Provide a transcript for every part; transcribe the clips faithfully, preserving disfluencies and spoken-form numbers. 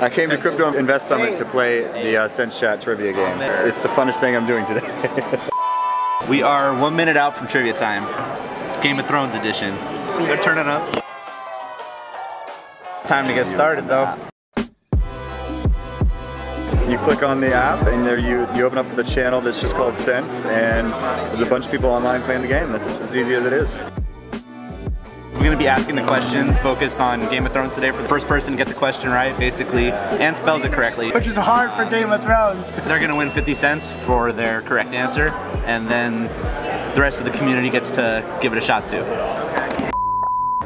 I came to Crypto Invest Summit to play the uh, Sense Chat trivia game. It's the funnest thing I'm doing today. We are one minute out from trivia time. Game of Thrones edition. They're turning up. Time to get started though. You click on the app and there you, you open up the channel that's just called Sense, and there's a bunch of people online playing the game. That's as easy as it is. We're going to be asking the questions focused on Game of Thrones today for the first person to get the question right, basically, and spells it correctly. Which is hard for Game of Thrones. They're going to win fifty cents for their correct answer, and then the rest of the community gets to give it a shot too.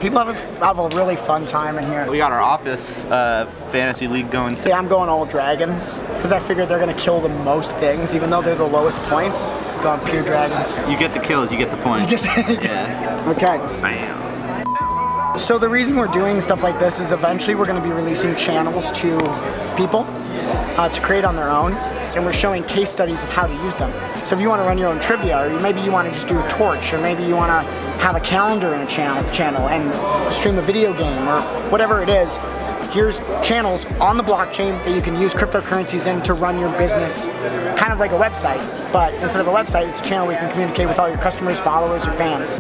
People have a, have a really fun time in here. We got our office uh, fantasy league going today. Yeah, I'm going all dragons, because I figured they're going to kill the most things, even though they're the lowest points. Gone pure dragons. You get the kills, you get the points. You get the yeah. Okay. Bam. So the reason we're doing stuff like this is eventually we're going to be releasing channels to people uh, to create on their own, and we're showing case studies of how to use them. So if you want to run your own trivia, or maybe you want to just do a torch, or maybe you want to have a calendar in a channel, channel and stream a video game, or whatever it is, here's channels on the blockchain that you can use cryptocurrencies in to run your business, kind of like a website, but instead of a website, it's a channel where you can communicate with all your customers, followers, or fans.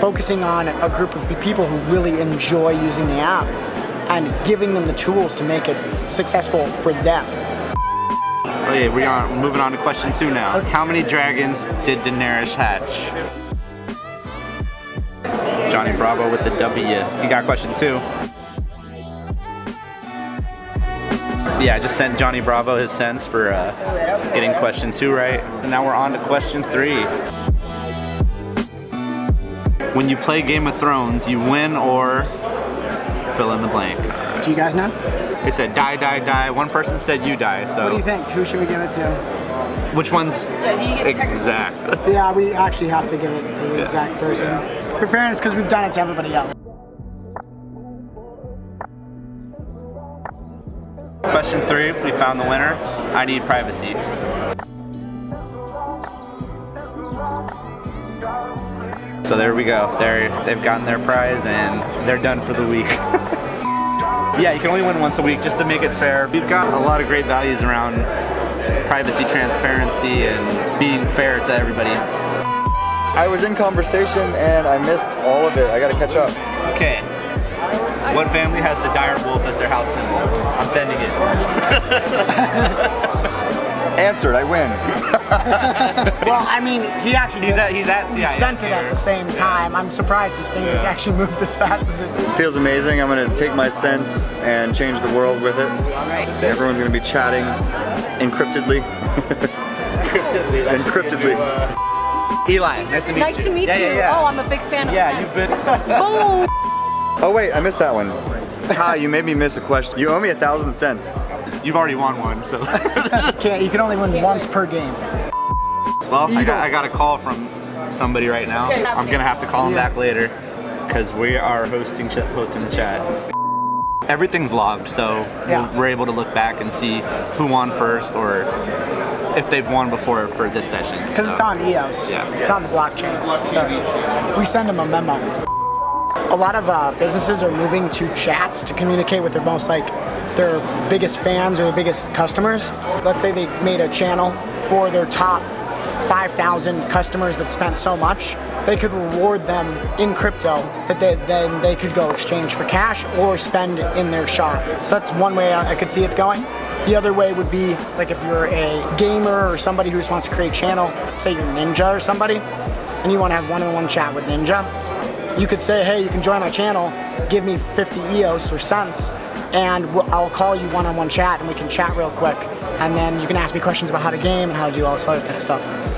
Focusing on a group of people who really enjoy using the app and giving them the tools to make it successful for them. Oh yeah, we are moving on to question two now. Okay. How many dragons did Daenerys hatch? Johnny Bravo with the W. You got question two. Yeah, I just sent Johnny Bravo his cents for uh, getting question two right. And now we're on to question three. When you play Game of Thrones, you win or fill in the blank. Do you guys know? They said die, die, die. One person said you die, so. What do you think? Who should we give it to? Which one's yeah, do you get exact? Yeah, we actually have to give it to the yes. exact person. Yeah. For fairness, because we've done it to everybody else. Question three, we found the winner. I need privacy. So there we go. They're, they've gotten their prize and they're done for the week. Yeah, you can only win once a week just to make it fair. We've got a lot of great values around privacy, transparency, and being fair to everybody. I was in conversation and I missed all of it. I gotta catch up. Okay. What family has the dire wolf as their house symbol? I'm sending it. Answered, I win. Well, I mean, he actually he's at, he's at C I A. He sent it at the same time. Yeah. I'm surprised his fingers yeah. actually moved as fast as it did. It feels amazing. I'm going to take my sense and change the world with it. Right. Everyone's going to be chatting encryptedly. Encryptedly. Encryptedly. New, uh... Eli, nice to meet nice you. Nice to meet yeah, you. Yeah, yeah. Oh, I'm a big fan of yeah, sense. Been... Oh. Oh, wait, I missed that one. Hi, you made me miss a question. You owe me a thousand cents. You've already won one, so. Can't, you can only win once per game. Well, I got, I got a call from somebody right now. I'm gonna have to call him back later because we are hosting hosting the chat. Everything's logged, so yeah. we're able to look back and see who won first or if they've won before for this session. Because so. It's on E O S. Yeah. It's on the blockchain. So we send them a memo. A lot of uh, businesses are moving to chats to communicate with their most like their biggest fans or their biggest customers. Let's say they made a channel for their top five thousand customers that spent so much, they could reward them in crypto that they, then they could go exchange for cash or spend in their shop. So that's one way I could see it going. The other way would be like if you're a gamer or somebody who just wants to create a channel, let's say you're Ninja or somebody, and you want to have one-on-one chat with Ninja, you could say, hey, you can join my channel, give me fifty E O S or cents, and I'll call you one-on-one chat and we can chat real quick. And then you can ask me questions about how to game and how to do all this other kind of stuff.